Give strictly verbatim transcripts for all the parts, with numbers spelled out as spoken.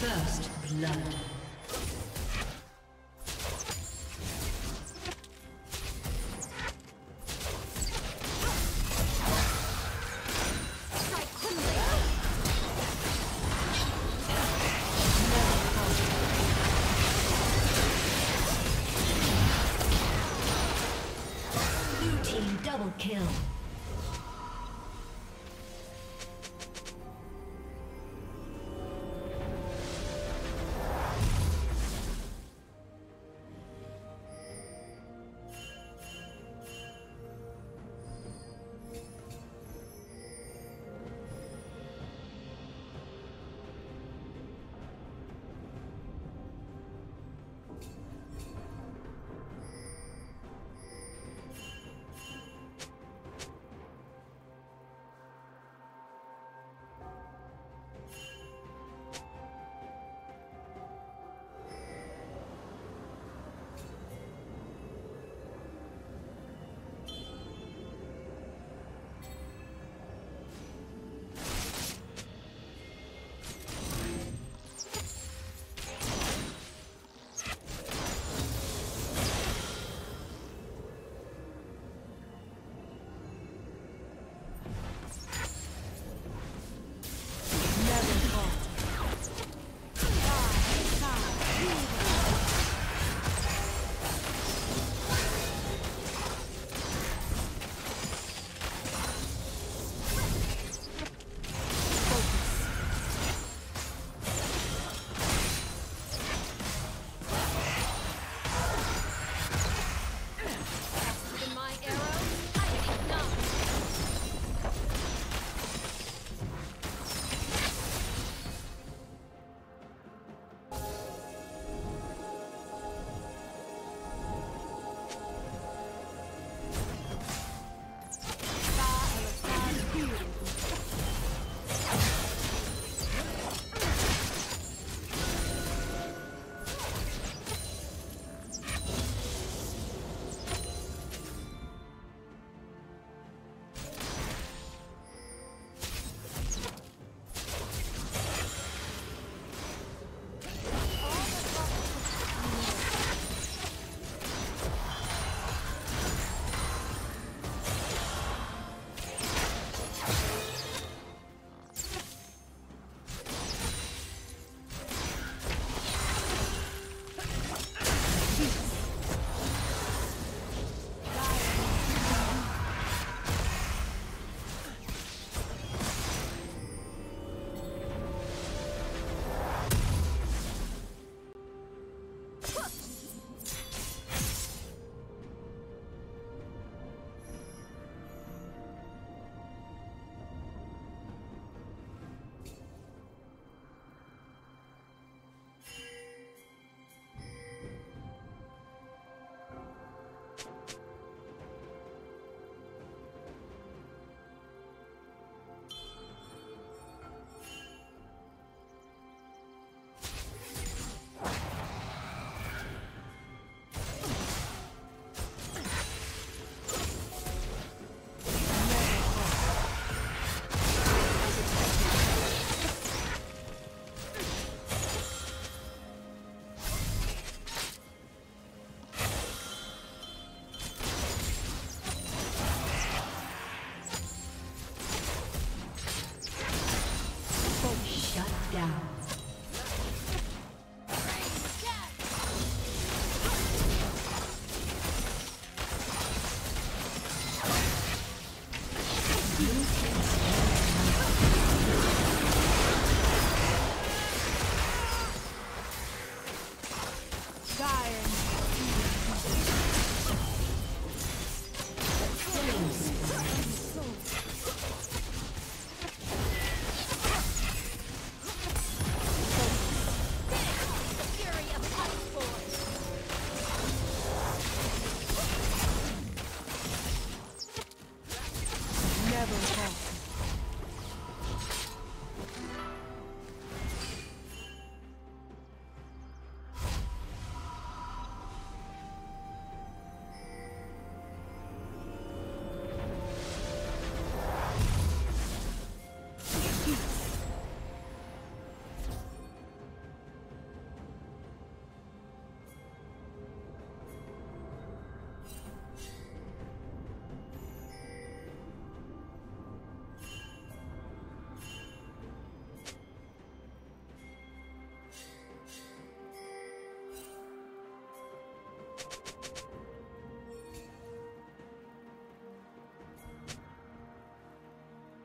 First blood. Kill.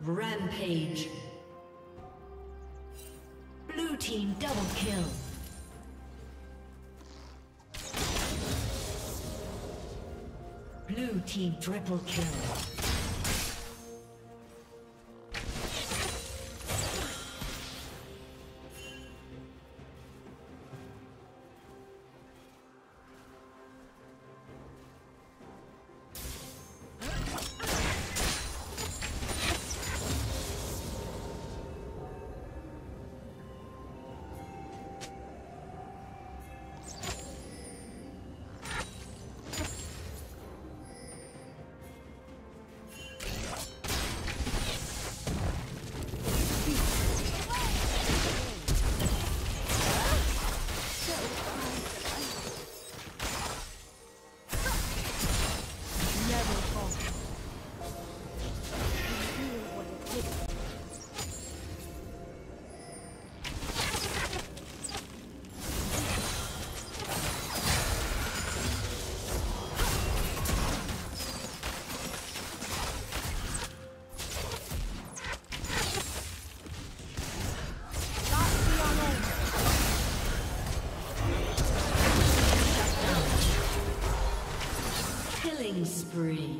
Rampage. Blue team double kill. Blue team triple kill. Spree.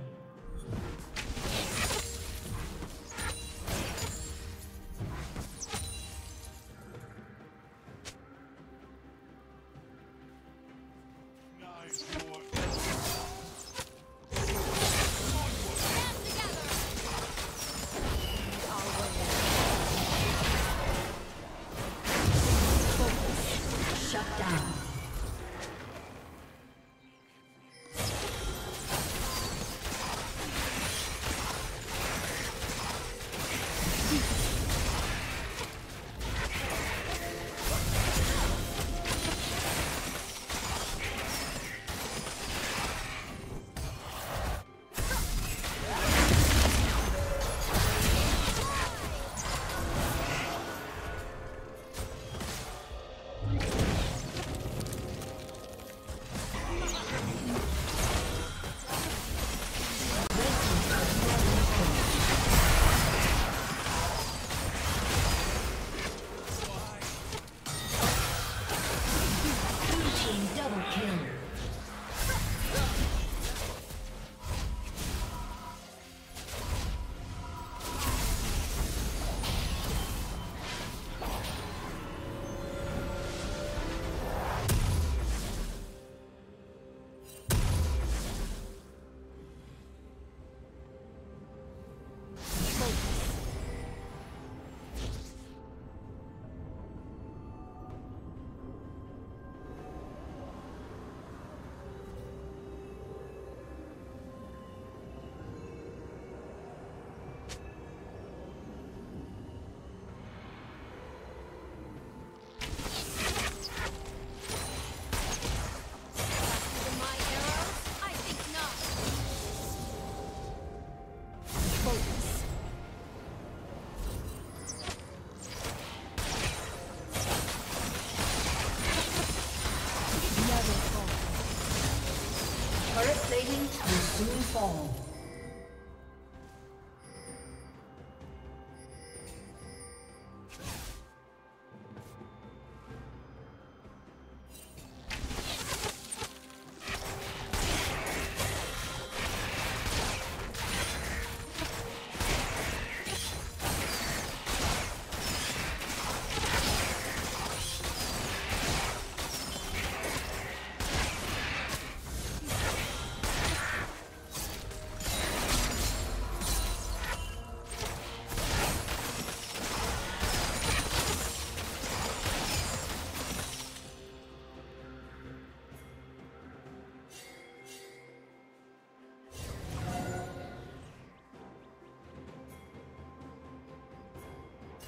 Fall.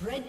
Red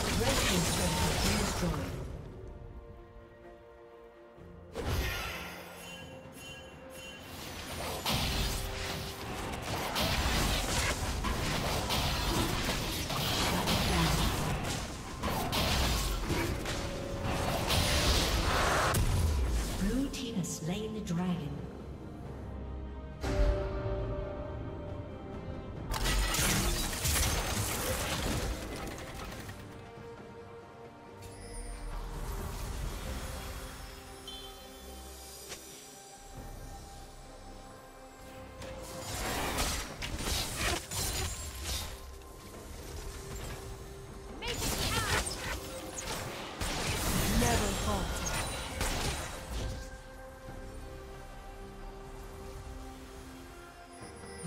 Red team's turret has been destroyed. Blue team has slain the dragon.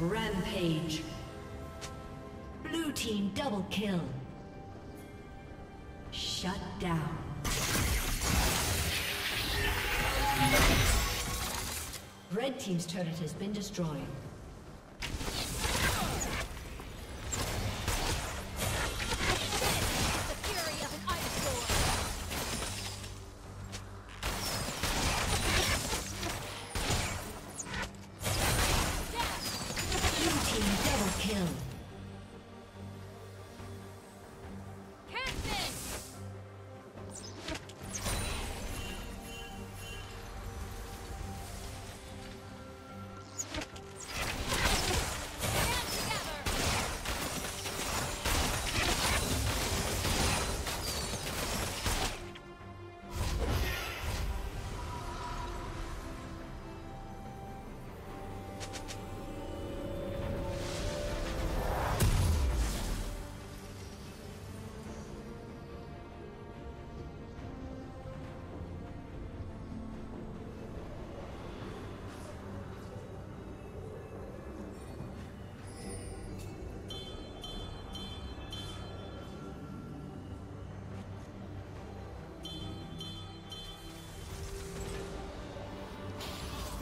Rampage. Blue team double kill. Shut down. Red team's turret has been destroyed.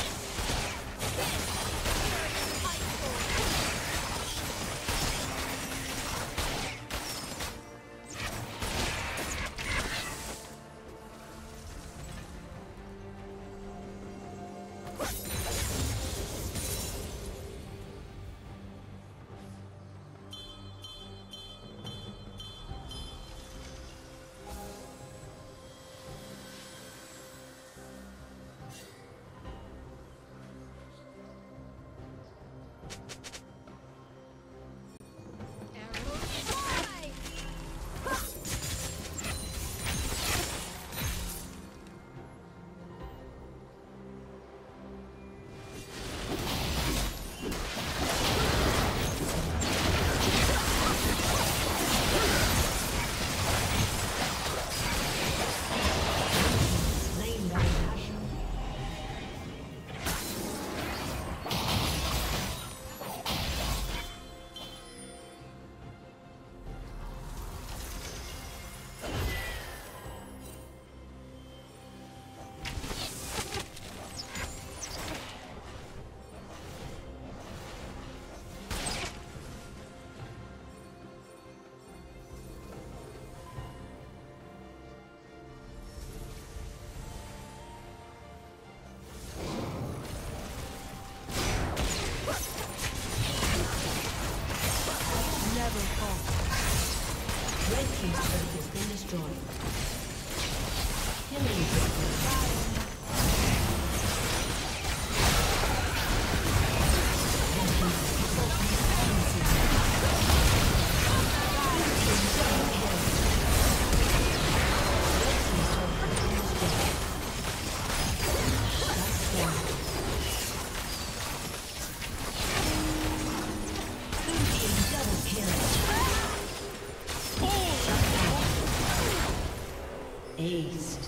aced.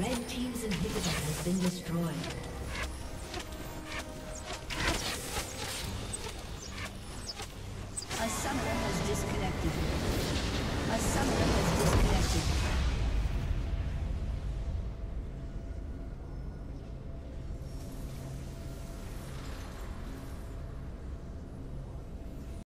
Red team's inhibitor has been destroyed. A summoner has disconnected. A summoner